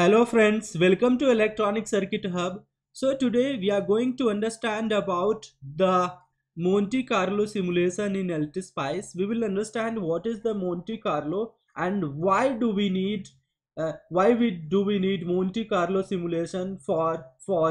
Hello friends, welcome to Electronic Circuit Hub. So today we are going to understand about the Monte Carlo simulation in LTspice. We will understand what is the Monte Carlo and why do we need Monte Carlo simulation for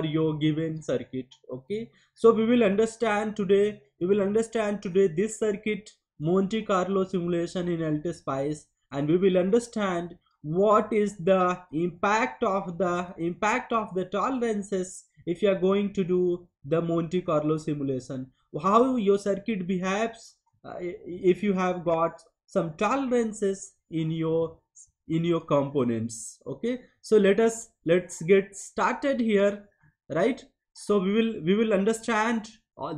your given circuit. Okay, so we will understand today this circuit, Monte Carlo simulation in LTspice, and we will understand what is the impact of the tolerances if you are going to do the Monte Carlo simulation, how your circuit behaves if you have got some tolerances in your components. Okay, so let's get started here, right? So we will understand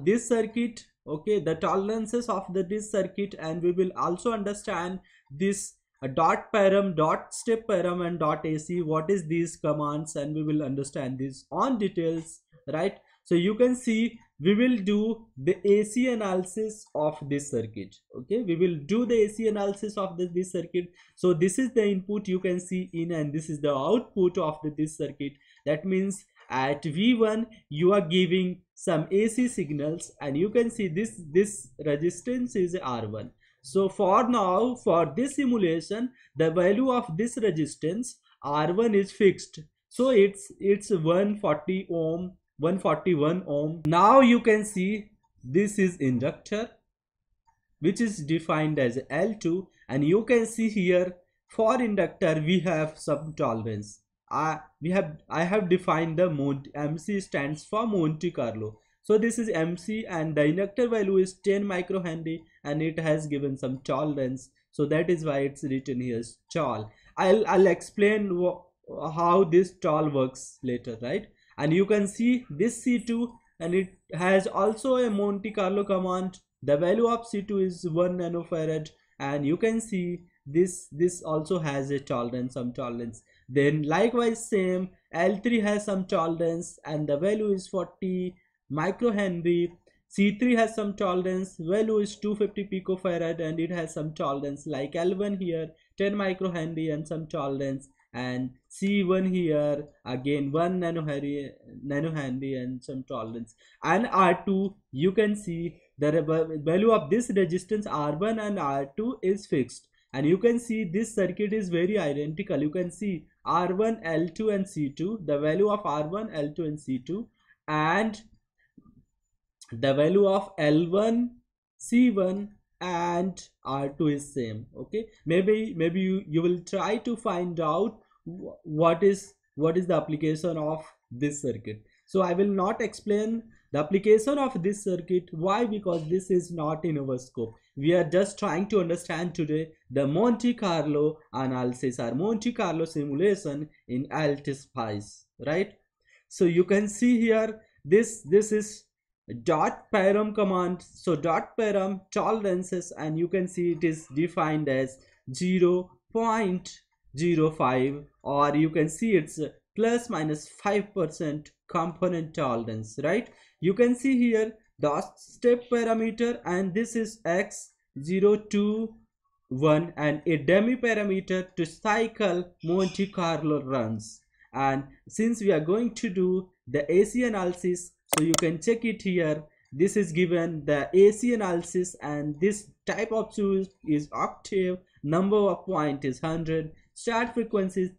this circuit, okay, the tolerances of this circuit, and we will also understand this dot param, dot step param, and dot AC, what is these commands, and we will understand this on details, right? So you can see we will do the AC analysis of this circuit. Okay, we will do the AC analysis of this circuit. So this is the input you can see in, and this is the output of this circuit. That means at V1 you are giving some AC signals, and you can see this resistance is R1. So for now, for this simulation, the value of this resistance R1 is fixed. So it's 140 ohm, 141 ohm. Now you can see this is inductor, which is defined as L2, and you can see here for inductor we have some tolerance. I have defined the Monte, MC stands for Monte Carlo. So this is MC, and the inductor value is 10 microhenry, and it has given some tolerance. So that is why it's written here tol. I'll explain how this tol works later, right? And you can see this C2, and it has also a Monte Carlo command. The value of C2 is 1 nanofarad, and you can see this also has a tolerance, some tolerance. Then likewise same L3 has some tolerance, and the value is 40 microhenry. C3 has some tolerance, value is 250 picofarad, and it has some tolerance, like L1 here 10 microhenry and some tolerance, and C1 here again 1 nanohenry and some tolerance. And R2, you can see the value of this resistance R1 and R2 is fixed, and you can see this circuit is very identical. You can see R1, L2 and C2, the value of R1, L2 and C2, and the value of L1, C1 and R2 is same. Okay, maybe you will try to find out what is the application of this circuit. So I will not explain the application of this circuit. Why? Because this is not in our scope. We are just trying to understand today the Monte Carlo analysis or Monte Carlo simulation in LTspice, right? So you can see here this is dot param command. So dot param tolerances, and you can see it is defined as 0.05, or you can see it's plus minus 5% component tolerance, right? You can see here the step parameter, and this is x021, and a dummy parameter to cycle Monte Carlo runs. And since we are going to do the AC analysis, so you can check it here. This is given the AC analysis, and this type of choice is octave, number of point is 100, start frequency is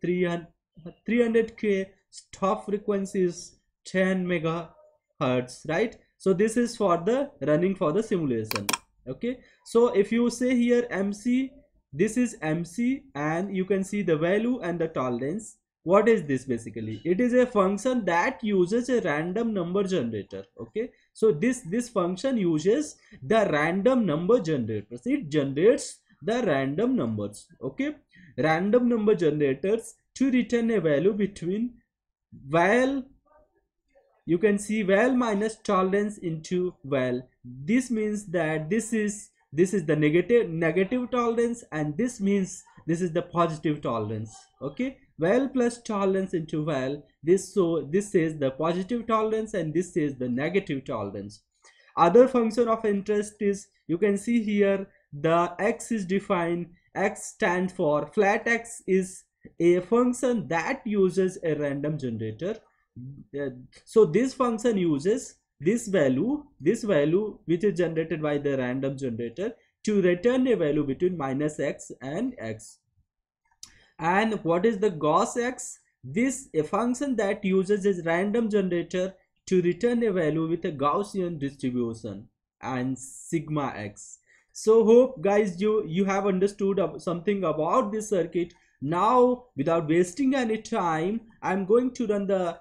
300k, stop frequency is 10 megahertz, right? So this is for the running for the simulation. Okay, so if you say here MC, this is MC, and you can see the value and the tolerance. What is this? Basically it is a function that uses a random number generator. Okay, so this function uses the random number generators. It generates the random numbers, okay, random number generators, to return a value between val, you can see val minus tolerance into val. This means that this is the negative tolerance, and this means this is the positive tolerance. Okay, val plus tolerance into val, this is the positive tolerance, and this is the negative tolerance. Other function of interest is, you can see here the x is defined. X stands for flat, x is a function that uses a random generator. So this function uses this value which is generated by the random generator to return a value between -x and x. And what is the Gauss x? This a function that uses a random generator to return a value with a Gaussian distribution, and sigma x. So hope guys you have understood something about this circuit. Now without wasting any time, I'm going to run the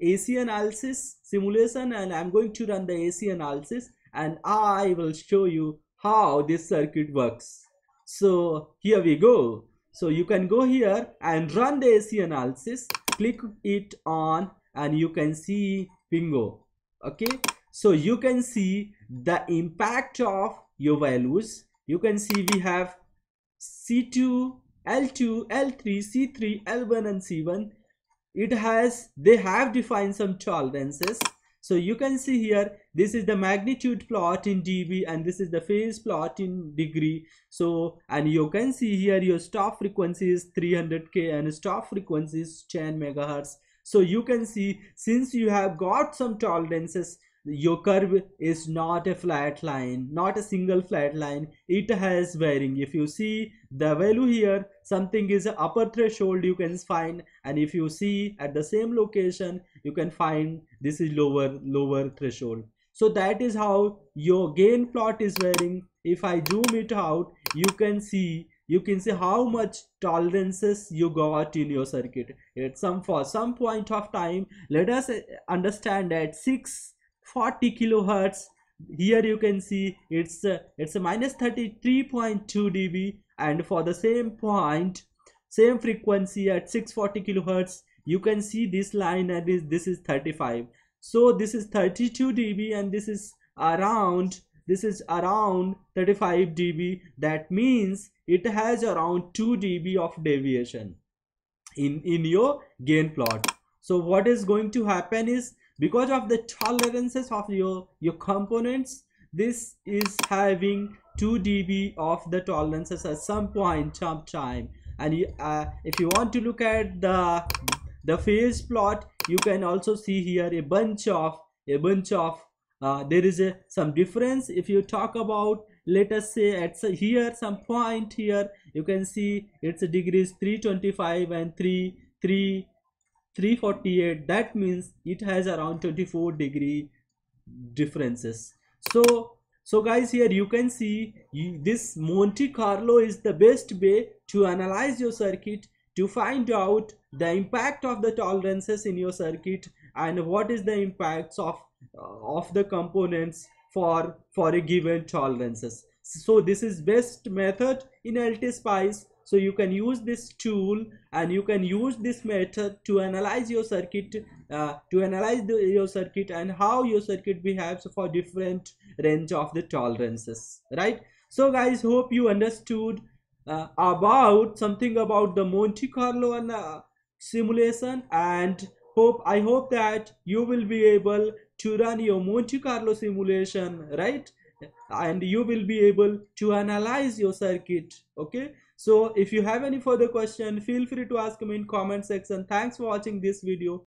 AC analysis simulation, and I'm going to run the AC analysis and I will show you how this circuit works. So here we go. So you can go here and run the AC analysis, click it on, and you can see bingo. Okay, so you can see the impact of your values. You can see we have C2, L2, L3, C3, L1 and C1. They have defined some tolerances. So you can see here, this is the magnitude plot in dB and this is the phase plot in degree. So, and you can see here your stop frequency is 300K and stop frequency is 10 megahertz. So you can see, since you have got some tolerances, your curve is not a flat line, not a single flat line. It has varying. If you see the value here, something is upper threshold you can find, and if you see at the same location you can find this is lower threshold. So that is how your gain plot is varying. If I zoom it out, you can see how much tolerances you got in your circuit. For some point of time, let us understand that 640 kilohertz, here you can see it's a -33.2 dB, and for the same frequency at 640 kilohertz you can see this line, and this is 35, so this is 32 dB, and this is around 35 dB. That means it has around 2 dB of deviation in your gain plot. So what is going to happen is, because of the tolerances of your components, this is having 2 dB of the tolerances at some point of time. And if you want to look at the phase plot, you can also see here there is some difference. If you talk about, let us say here some point here, you can see it's a degrees 325 and 348. That means it has around 24 degree differences. So guys, here you can see this Monte Carlo is the best way to analyze your circuit, to find out the impact of the tolerances in your circuit and what is the impacts of the components for a given tolerances. So this is best method in LTspice. So you can use this tool and you can use this method to analyze your circuit, your circuit and how your circuit behaves for different range of the tolerances, right? So guys, hope you understood something about the Monte Carlo and simulation, and I hope that you will be able to run your Monte Carlo simulation, right? And you will be able to analyze your circuit. Okay, so if you have any further question, feel free to ask me in comment section. Thanks for watching this video.